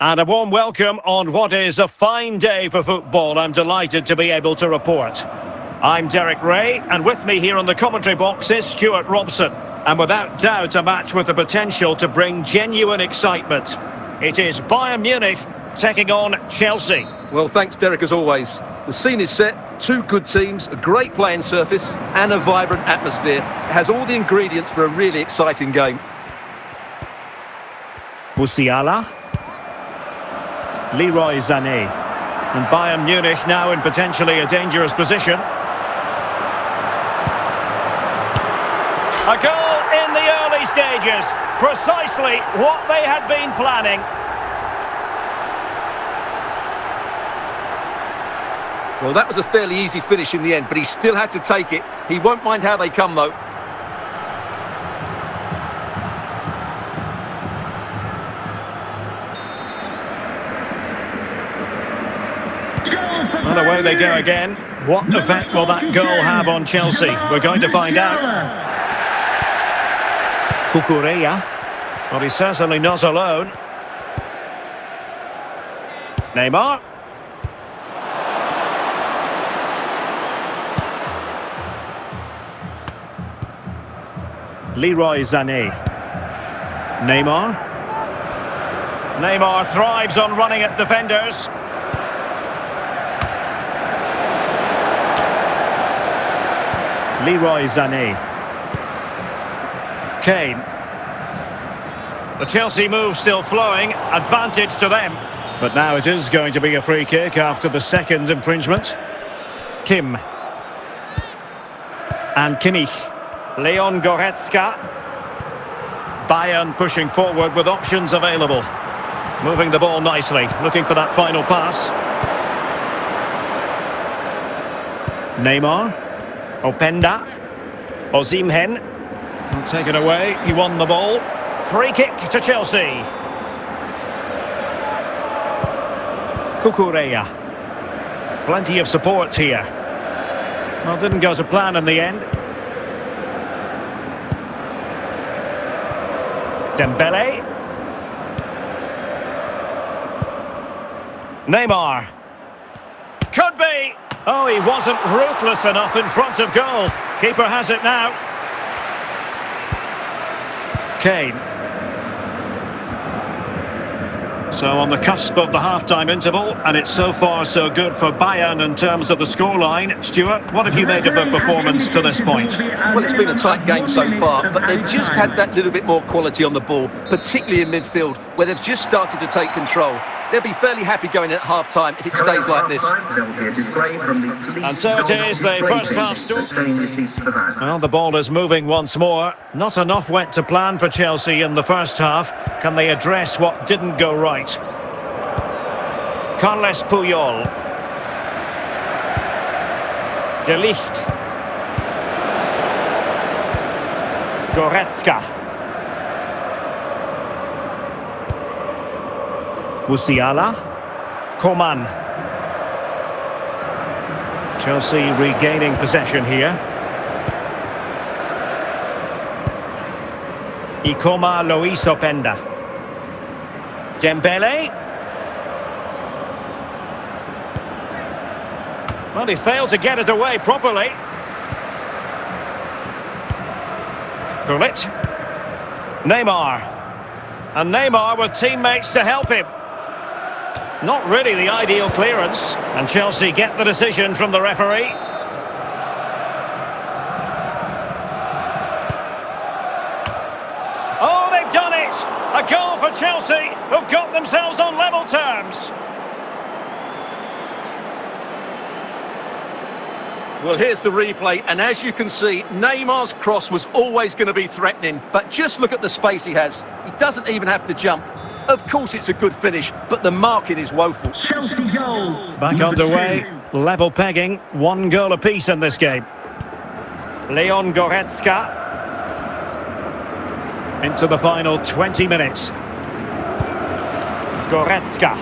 And a warm welcome on what is a fine day for football. I'm delighted to be able to report. I'm Derek Ray, and with me here on the commentary box is Stuart Robson. And without doubt, a match with the potential to bring genuine excitement. It is Bayern Munich taking on Chelsea. Well, thanks, Derek, as always. The scene is set, two good teams, a great playing surface, and a vibrant atmosphere. It has all the ingredients for a really exciting game. Musiala. Leroy Sané, and Bayern Munich now in potentially a dangerous position. A goal in the early stages, precisely what they had been planning. Well, that was a fairly easy finish in the end, but he still had to take it. He won't mind how they come, though. And away they go again. What effect will that goal have on Chelsea? We're going to find out. Cucurella. But he's certainly not alone. Neymar. Leroy Sané. Neymar. Neymar thrives on running at defenders. Leroy Sané. Kane. The Chelsea move still flowing, advantage to them. But now it is going to be a free kick after the second infringement. Kim. And Kimmich. Leon Goretzka. Bayern pushing forward with options available. Moving the ball nicely, looking for that final pass. Neymar. Openda. Osimhen. Taken away. He won the ball. Free kick to Chelsea. Cucurella. Plenty of support here. Well, didn't go to plan in the end. Dembele. Neymar. Could be. Oh, he wasn't ruthless enough in front of goal. Keeper has it now. Kane. So on the cusp of the half-time interval, and it's so far so good for Bayern in terms of the scoreline. Stuart, what have you made of their performance to this point? Well, it's been a tight game so far, but they've just had that little bit more quality on the ball, particularly in midfield, where they've just started to take control. They'll be fairly happy going at half-time if it stays like this. And so it is the first half story. Well, the ball is moving once more. Not enough went to plan for Chelsea in the first half. Can they address what didn't go right? Carles Puyol. De Ligt. Goretzka. Musiala. Coman. Chelsea regaining possession here. Icoma. Luis Openda. Dembele. Well, he failed to get it away properly. Gullit. Neymar. And Neymar with teammates to help him. Not really the ideal clearance, and Chelsea get the decision from the referee. Oh, they've done it! A goal for Chelsea, who've got themselves on level terms. Well, here's the replay, and as you can see, Neymar's cross was always going to be threatening, but just look at the space he has. He doesn't even have to jump. Of course it's a good finish, but the marking is woeful. Chelsea goal. Back underway, level pegging, one goal apiece in this game. Leon Goretzka. Into the final 20 minutes. Goretzka.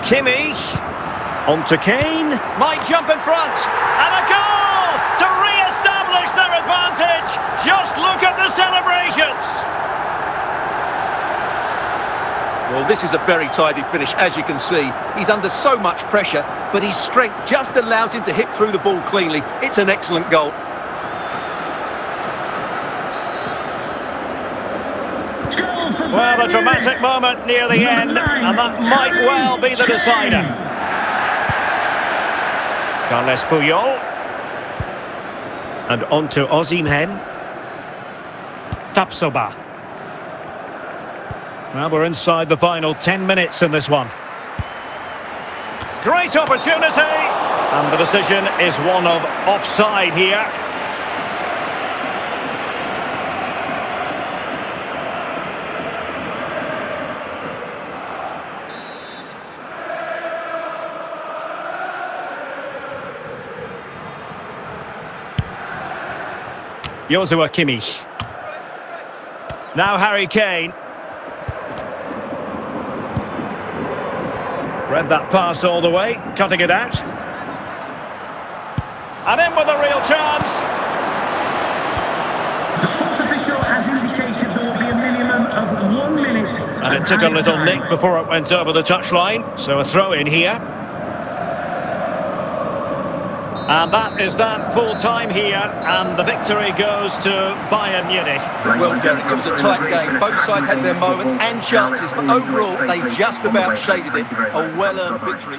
Kimmich. On to Kane. Might jump in front. And a goal! Their advantage. Just look at the celebrations. Well, this is a very tidy finish, as you can see. He's under so much pressure, but his strength just allows him to hit through the ball cleanly. It's an excellent goal. Well, a dramatic moment near the end, and that might well be the decider. Carles Puyol. And on to Osimhen. Tapsoba. Well, we're inside the final 10 minutes in this one. Great opportunity! And the decision is one of offside here. Joshua Kimmich. Now Harry Kane. Read that pass all the way, cutting it out. And in with a real chance. The sports official has indicated there will be a minimum of 1 minute. And it took a little nick before it went over the touchline, so a throw in here. And that is that full-time here, and the victory goes to Bayern Munich. Well, Derek, it was a tight game. Both sides had their moments and chances, but overall, they just about shaded it. A well-earned victory.